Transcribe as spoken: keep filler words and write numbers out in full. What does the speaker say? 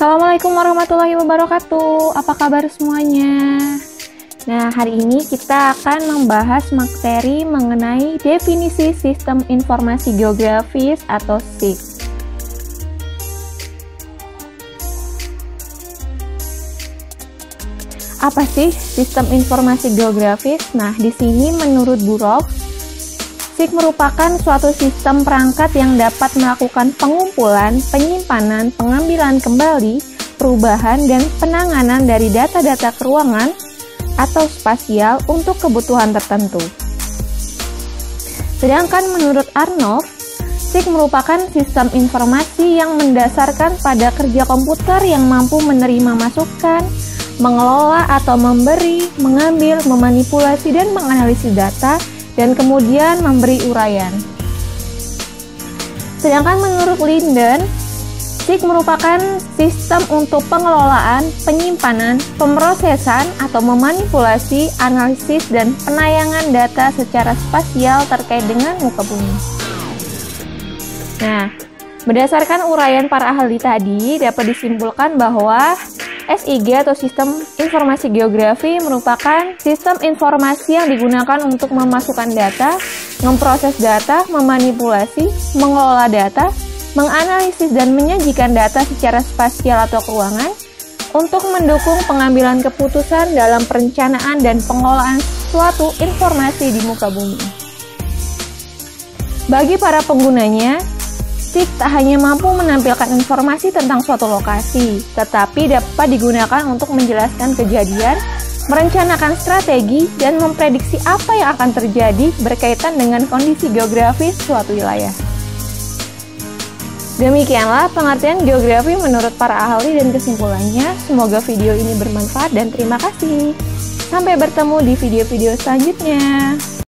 Assalamualaikum warahmatullahi wabarakatuh. Apa kabar semuanya? Nah, hari ini kita akan membahas materi mengenai definisi Sistem Informasi Geografis atau S I G. Apa sih Sistem Informasi Geografis? Nah, di sini menurut Bu Rok, S I G merupakan suatu sistem perangkat yang dapat melakukan pengumpulan, penyimpanan, pengambilan kembali, perubahan, dan penanganan dari data-data keuangan atau spasial untuk kebutuhan tertentu. Sedangkan menurut Arnof, S I G merupakan sistem informasi yang mendasarkan pada kerja komputer yang mampu menerima masukan, mengelola atau memberi, mengambil, memanipulasi, dan menganalisis data, dan kemudian memberi uraian. Sedangkan menurut Linden, S I G merupakan sistem untuk pengelolaan, penyimpanan, pemrosesan atau memanipulasi, analisis, dan penayangan data secara spasial terkait dengan muka bumi. Nah, berdasarkan uraian para ahli tadi, dapat disimpulkan bahwa S I G atau Sistem Informasi Geografi merupakan sistem informasi yang digunakan untuk memasukkan data, memproses data, memanipulasi, mengelola data, menganalisis dan menyajikan data secara spasial atau keuangan untuk mendukung pengambilan keputusan dalam perencanaan dan pengelolaan suatu informasi di muka bumi. Bagi para penggunanya, S I G tak hanya mampu menampilkan informasi tentang suatu lokasi, tetapi dapat digunakan untuk menjelaskan kejadian, merencanakan strategi, dan memprediksi apa yang akan terjadi berkaitan dengan kondisi geografis suatu wilayah. Demikianlah pengertian geografi menurut para ahli dan kesimpulannya. Semoga video ini bermanfaat dan terima kasih. Sampai bertemu di video-video selanjutnya.